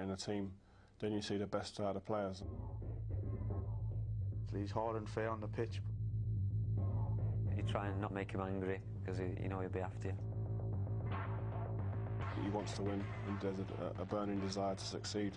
in a team, then you see the best out of players. He's hard and fair on the pitch. You try and not make him angry, because you know he'll be after you. He wants to win, and there's a burning desire to succeed.